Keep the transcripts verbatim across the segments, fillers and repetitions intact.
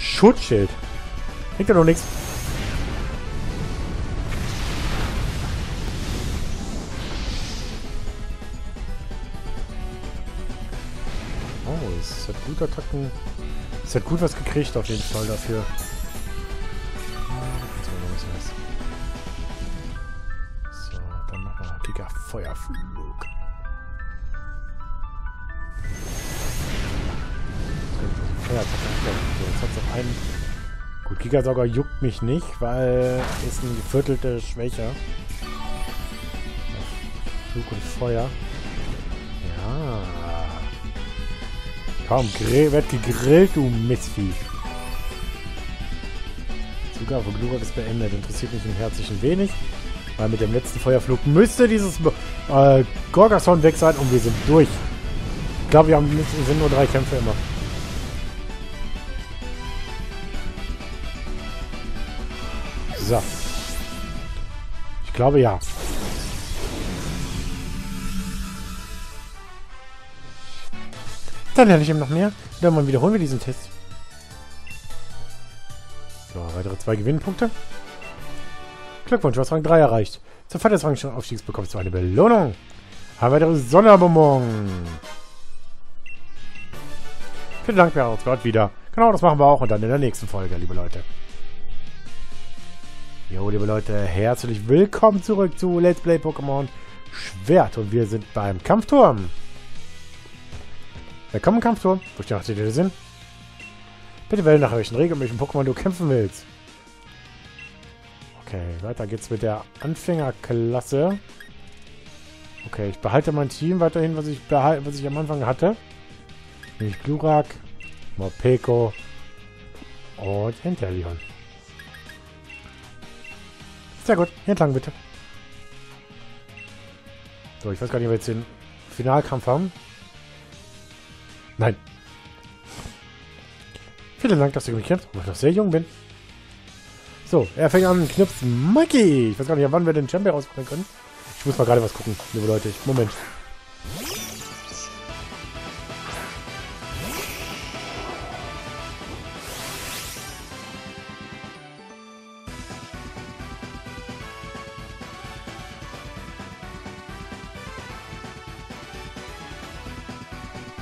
Schutzschild. Hängt ja noch nichts. Oh, es hat gut Attacken. Es hat gut was gekriegt auf jeden Fall dafür. So, dann nochmal dicker Feuerflug. Jetzt hat es noch einen. Gut, Gigasauger juckt mich nicht, weil ist ein geviertelte Schwäche. Flug und Feuer. Ja. Komm, werd gegrillt, du Mistvieh. Zugabe von Glurak ist beendet. Interessiert mich im Herzlichen wenig. Weil mit dem letzten Feuerflug müsste dieses äh, Gorgason weg sein und wir sind durch. Ich glaube, wir haben, sind nur drei Kämpfe immer. So. Ich glaube ja. Dann lerne ich eben noch mehr. Dann mal wiederholen wir diesen Test. So, weitere zwei Gewinnpunkte. Glückwunsch, du hast Rang drei erreicht. Zur Feier des Rang-Aufstiegs bekommst du eine Belohnung. Ein weiteres Sonderbonbon. Vielen Dank, wir hören uns bald wieder. Genau, das machen wir auch und dann in der nächsten Folge, liebe Leute. Jo, liebe Leute, herzlich willkommen zurück zu Let's Play Pokémon Schwert. Und wir sind beim Kampfturm. Willkommen, Kampfturm. Wo steht dir der Sinn? Bitte wähle nach welchen Regeln, mit welchem Pokémon du kämpfen willst. Okay, weiter geht's mit der Anfängerklasse. Okay, ich behalte mein Team weiterhin, was ich, was ich am Anfang hatte. Nämlich Glurak, Mopeko und Hinterleon. Sehr gut, hier entlang bitte. So, ich weiß gar nicht, ob wir jetzt den Finalkampf haben. Nein. Vielen Dank, dass du mich kennst, weil ich noch sehr jung bin. So, er fängt an, Knips Mikey. Ich weiß gar nicht, wann wir den Champion rausbringen können. Ich muss mal gerade was gucken, liebe Leute. Ich, Moment.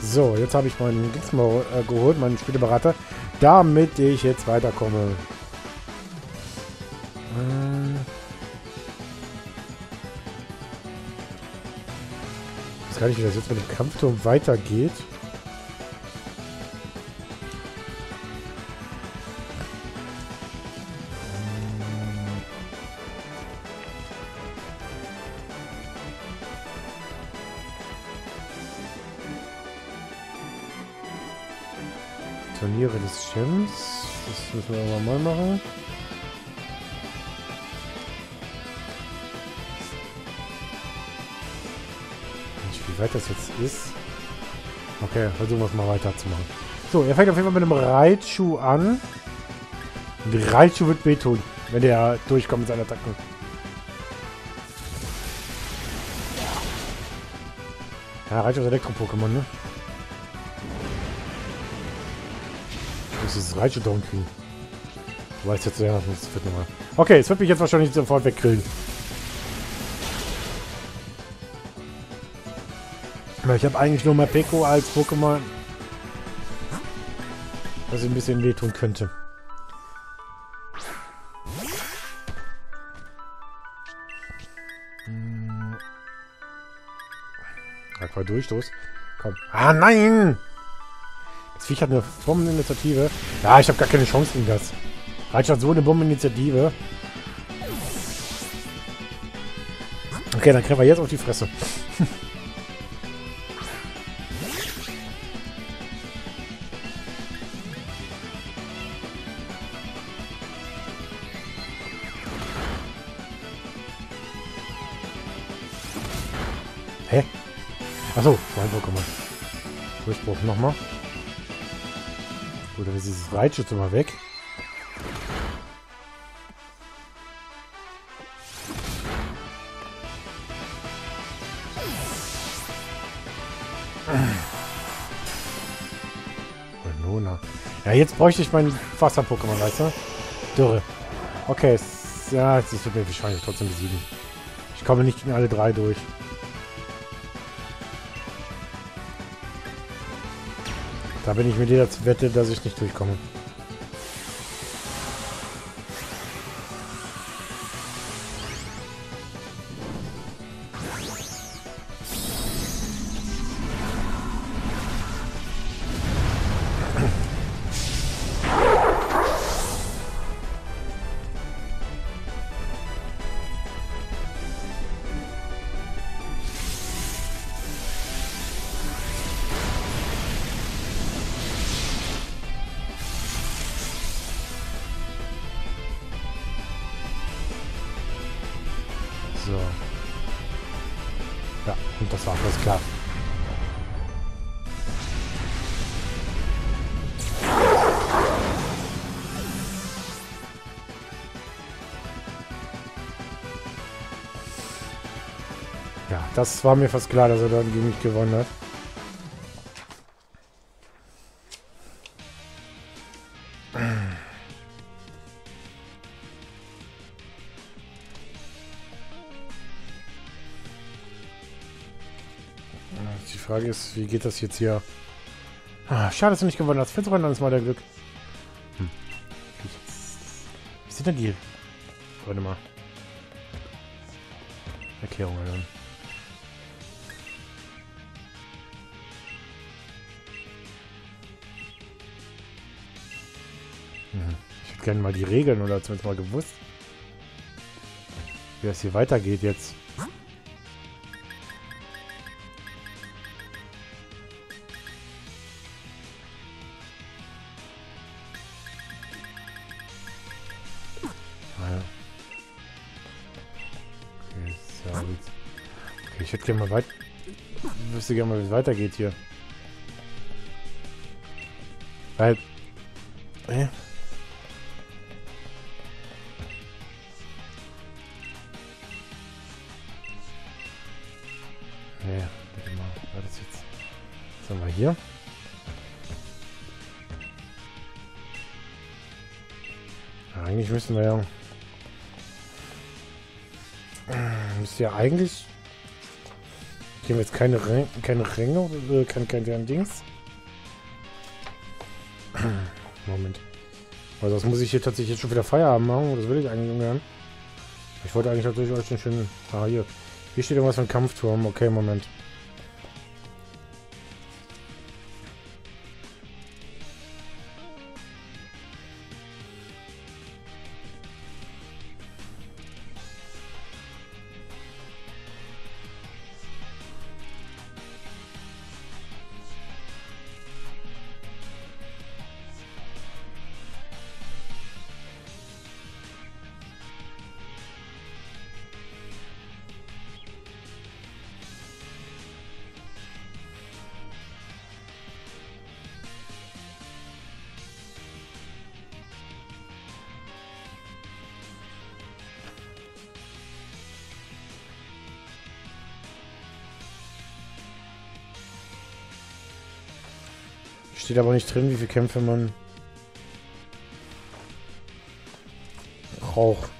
So, jetzt habe ich meinen Dings mal äh, geholt, meinen Spieleberater, damit ich jetzt weiterkomme. Hm. Ich weiß gar nicht, wie das jetzt mit dem Kampfturm weitergeht. Turniere des Champs. Das müssen wir aber mal machen. Ich weiß nicht, wie weit das jetzt ist. Okay, versuchen wir es mal weiter zu machen. So, er fängt auf jeden Fall mit einem Raichu an. Und Raichu wird wehtun, wenn der durchkommt mit seiner Attacke. Ja, Raichu ist Elektro-Pokémon, ne? Dieses Raichu down kriegen. Du weißt jetzt, ja, das wird nochmal. Okay, es wird mich jetzt wahrscheinlich sofort wegkriegen. Ich habe eigentlich nur Mopeko als Pokémon, was ein bisschen wehtun könnte. Hm. Einfach Durchstoß. Komm. Ah, nein! Ich habe eine Bombeninitiative. Ja, ich habe gar keine Chance gegen das. Raichu hat so eine Bombeninitiative. Okay, dann kriegen wir jetzt auf die Fresse. Hä? Achso, zwei Pokémon. Durchbruch nochmal. Oder ist dieses Raichu jetzt mal weg? Monona. Ja, jetzt bräuchte ich mein Wasser-Pokémon, weißt du? Dürre. Okay, es, ja, es wird mir wahrscheinlich trotzdem besiegen. Ich komme nicht in alle drei durch. Da bin ich mit jeder Wette, dass ich nicht durchkomme. So. Ja, und das war alles klar. Ja, das war mir fast klar, dass er dann gegen mich gewonnen hat. Die Frage ist, wie geht das jetzt hier? Ah, schade, dass du nicht gewonnen hast. Findest du ein anderes Mal dein Glück? Hm. Wie sind denn die? Warte mal. Erklärung hören. Hm. Ich hätte gerne mal die Regeln oder zumindest mal gewusst, wie das hier weitergeht jetzt. Ich hätte gerne mal weit. Ich wüsste gerne mal, wie es weitergeht hier. Weil. Äh. Nee, warte mal. War das jetzt. Was haben wir hier? Ja, eigentlich müssen wir ja. Müsste ja eigentlich. Hier haben jetzt keine Ränge, keine Ränge, äh, kein, kein, kein Dings. Moment. Also das muss ich hier tatsächlich jetzt schon wieder Feierabend machen. Das will ich eigentlich ungern. Ich wollte eigentlich natürlich euch den schönen... Ah, hier. Hier steht irgendwas von Kampfturm. Okay, Moment. Steht aber nicht drin, wie viele Kämpfe man braucht.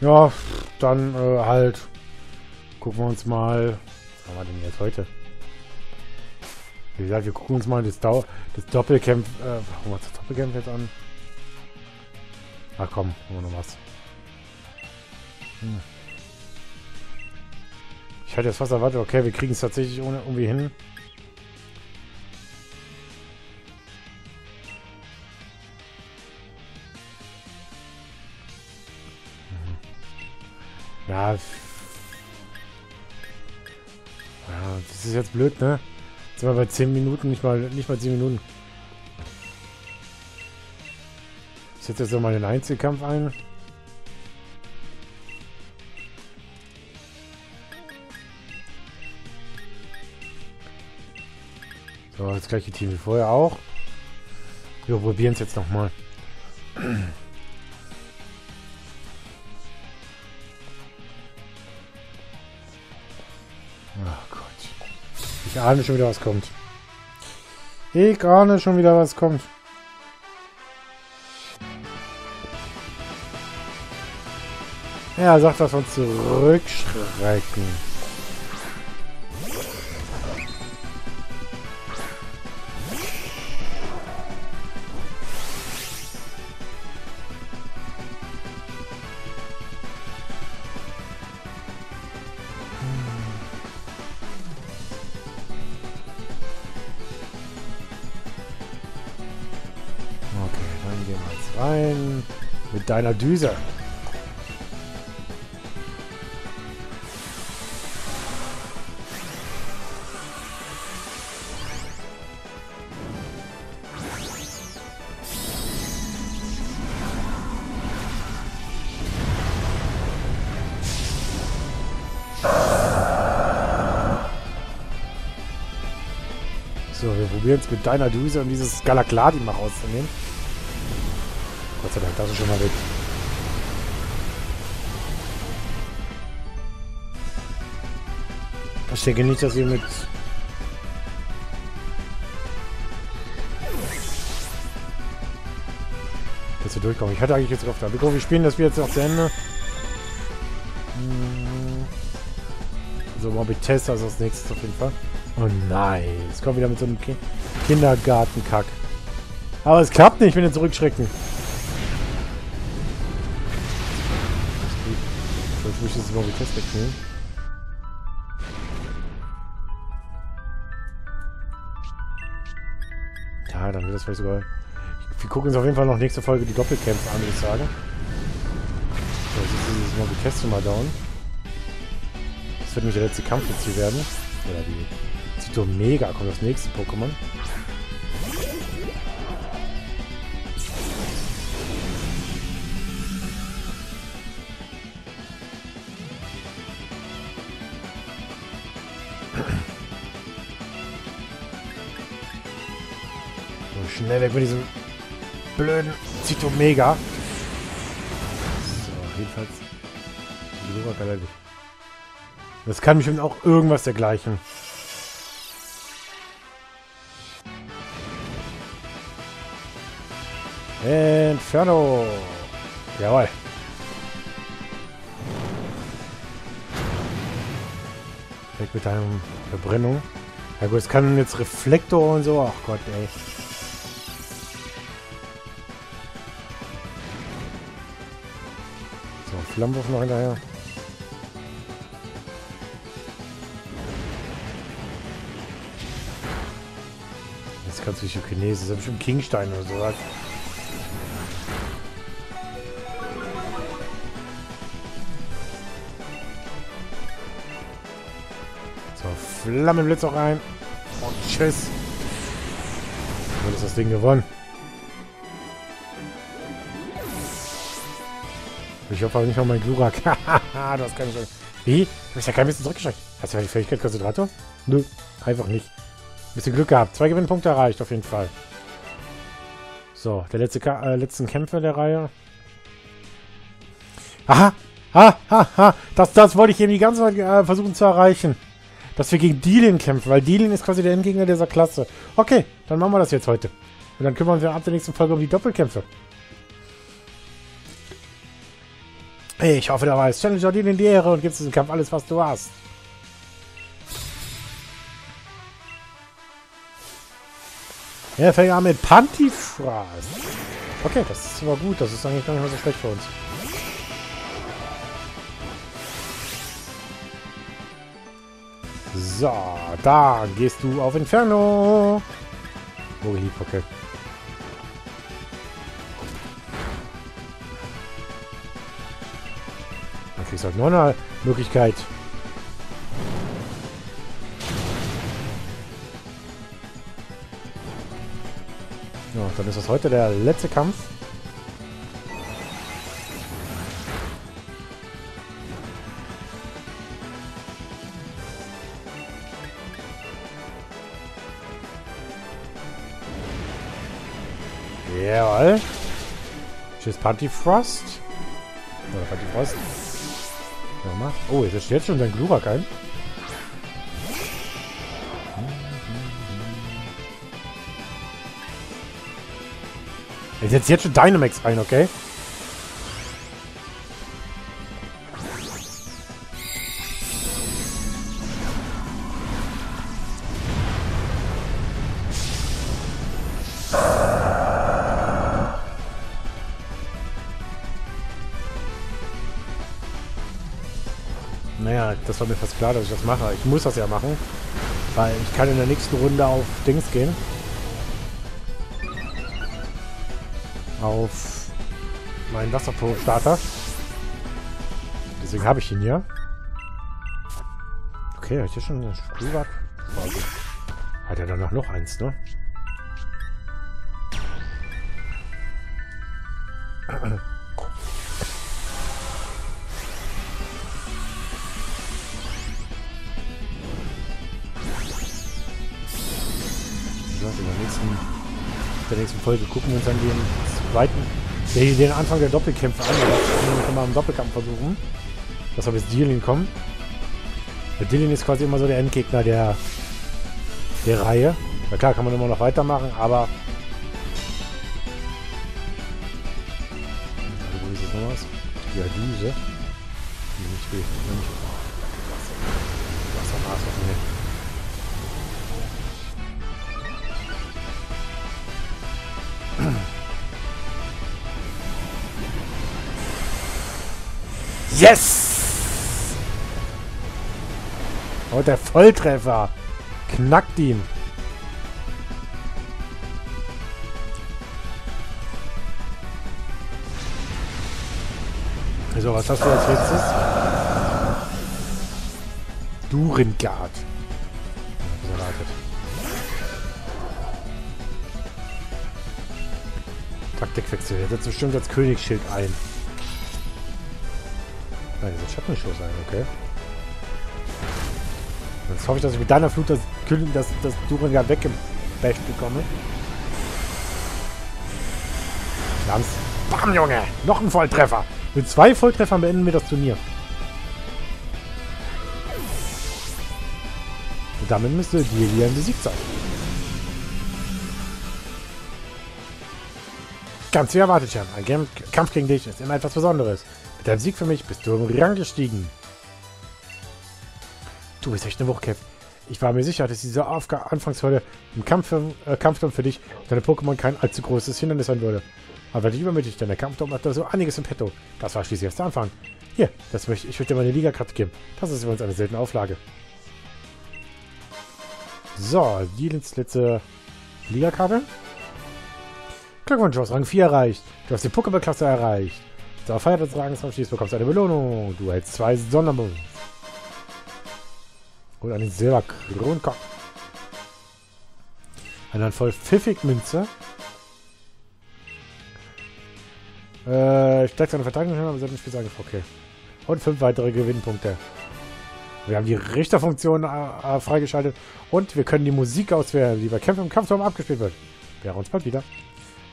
Ja, dann äh, halt. Gucken wir uns mal. Was haben wir denn jetzt heute? Wie gesagt, wir gucken uns mal das, Dau das Doppelkämpf. Äh, gucken wir uns das Doppelkämpf jetzt an. Na komm, gucken wir noch was. Hm. Ich hatte jetzt fast erwartet, okay, wir kriegen es tatsächlich ohne irgendwie hin. Ja, das ist jetzt blöd, ne? Jetzt sind wir bei zehn Minuten, nicht mal nicht mal zehn Minuten. Ich setze jetzt nochmal den Einzelkampf ein. So, das gleiche Team wie vorher auch. Wir probieren es jetzt nochmal. Ach Gott. Ich ahne schon wieder, was kommt. Ich ahne schon wieder, was kommt. Ja, sagt, dass wir zurückschrecken. Rein mit deiner Düse. So, wir probieren es mit deiner Düse, um dieses Galakladi mal rauszunehmen. Gott sei Dank, das ist schon mal weg. Ich denke nicht, dass ihr mit... dass wir durchkommen. Ich hatte eigentlich jetzt gehofft, aber wir spielen das Spiel jetzt noch zu Ende. So, Mopeko ist das nächste auf jeden Fall. Oh nein, es kommt wieder mit so einem Ki Kindergartenkack. Aber es klappt nicht, wenn wir zurückschrecken. Ich möchte jetzt mal die Test wegnehmen. Ja, dann wird das vielleicht sogar... Wir gucken uns auf jeden Fall noch nächste Folge die Doppelkämpfe an, würde ich sagen. So, jetzt ist dieses mal die Test mal down. Das wird nämlich der letzte Kampf jetzt hier werden. Oder die Zitomega kommt das nächste Pokémon. Schnell weg mit diesem blöden Zitomega. So, jedenfalls. Glurak. Das kann bestimmt auch irgendwas dergleichen. Inferno. Jawohl. Weg mit deinem Verbrennung. Ja gut, es kann jetzt Reflektor und so. Ach Gott, ey. Flammenwurf noch hinterher. Jetzt kannst du dich für Chinesen, das ist bestimmt Kingstein oder so. So, Flammenblitz auch rein. Und tschüss. Dann ist das Ding gewonnen. Ich hoffe aber nicht noch mein Glurak. Haha, du hast keine Chance. Wie? Du hast ja kein bisschen zurückgeschreckt. Hast du ja die Fähigkeit Konzentrator? Nö, einfach nicht. Ein bisschen Glück gehabt. Zwei Gewinnpunkte erreicht auf jeden Fall. So, der letzte Ka äh, letzten Kämpfer der Reihe. Aha! Ha! Ha! Ha! Das, das wollte ich eben die ganze Zeit äh, versuchen zu erreichen. Dass wir gegen Dielen kämpfen, weil Dielen ist quasi der Endgegner dieser Klasse. Okay, dann machen wir das jetzt heute. Und dann kümmern wir ab der nächsten Folge um die Doppelkämpfe. Ich hoffe, da war es. Challenge Dielen in die Ehre und gibst diesem Kampf alles, was du hast. Ja, fängt an mit Pantyfras. Okay, das ist aber gut. Das ist eigentlich gar nicht mehr so schlecht für uns. So, da gehst du auf Inferno. Wo geht die Poké? Ich sag noch eine Möglichkeit. Ja, dann ist das heute der letzte Kampf. Jawohl. Tschüss, Pantyfrost. Oder Pantyfrost. Oh, jetzt stellt schon sein Glurak ein. Ich setze jetzt schon Dynamax rein, okay? Naja, das war mir fast klar, dass ich das mache. Ich muss das ja machen, weil ich kann in der nächsten Runde auf Dings gehen. Auf meinen Wasserpro-Starter. Deswegen habe ich ihn ja. Okay, ich hier schon einen Glurak. Hat er danach noch eins, ne? In der nächsten, in der nächsten Folge gucken wir uns dann den zweiten, den, den Anfang der Doppelkämpfe an. Wir können mal einen Doppelkampf versuchen. Das soll bis Dielen kommen. Der Dielen ist quasi immer so der Endgegner der, der Reihe. Na klar, kann man immer noch weitermachen, aber. Also, wo ist jetzt noch was? Ja, diese. Die nicht weh. Wassermaß auf mir. Yes! Oh, der Volltreffer! Knackt ihn! Also, was hast du als letztes? Duringard. Taktikwechsel. Er setzt bestimmt als Königsschild ein. Nein, das hat nicht so sein, okay. Jetzt hoffe ich, dass ich mit deiner Flut das, das, das Duringard weggebasht bekomme. Ganz. Bam, Junge! Noch ein Volltreffer! Mit zwei Volltreffern beenden wir das Turnier. Und damit müsste Dielen besiegt sein. Ganz wie erwartet, Champ. Ein Kampf gegen dich ist immer etwas Besonderes. Mit deinem Sieg für mich bist du im Rang gestiegen. Du bist echt eine Wucht, Kev. Ich war mir sicher, dass diese Anfangshölle im Kampf, äh, Kampfturm für dich und deine Pokémon kein allzu großes Hindernis sein würde. Aber dich übermütig, denn der Kampfturm hat da so einiges im Petto. Das war schließlich erst der Anfang. Hier, das möchte ich, ich würde dir meine Liga-Karte geben. Das ist für uns eine seltene Auflage. So, die letzte Liga-Karte. Glückwunsch, du hast Rang vier erreicht. Du hast die Pokémon-Klasse erreicht. Zur Feier des Rangs aufschließt, bekommst du eine Belohnung. Du hältst zwei Sonderbons. Und einen Silberkronkopf. Eine Handvoll Pfiffig-Münze. Äh, steigt seine Verteidigung, aber selbst Spiel sagen, okay. Und fünf weitere Gewinnpunkte. Wir haben die Richterfunktion äh, freigeschaltet. Und wir können die Musik auswählen, die bei Kämpfen im Kampfturm abgespielt wird. Wir hören uns bald wieder.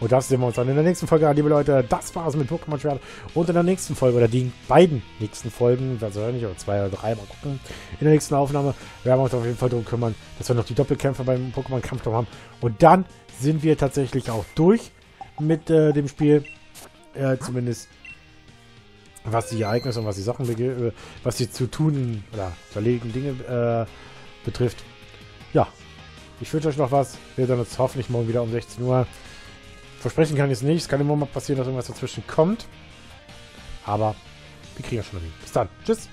Und das sehen wir uns dann in der nächsten Folge an, liebe Leute. Das war's mit Pokémon Schwert. Und in der nächsten Folge, oder die beiden nächsten Folgen, also nicht, oder zwei oder drei, mal gucken, in der nächsten Aufnahme werden wir uns auf jeden Fall darum kümmern, dass wir noch die Doppelkämpfe beim Pokémon Kampfturm haben. Und dann sind wir tatsächlich auch durch mit äh, dem Spiel. Äh, zumindest was die Ereignisse und was die Sachen, äh, was die zu tun oder zu erledigen Dinge äh, betrifft. Ja, ich wünsche euch noch was. Wir sehen uns hoffentlich morgen wieder um sechzehn Uhr. Versprechen kann ich es nicht. Es kann immer mal passieren, dass irgendwas dazwischen kommt. Aber wir kriegen ja schon hin. Bis dann. Tschüss.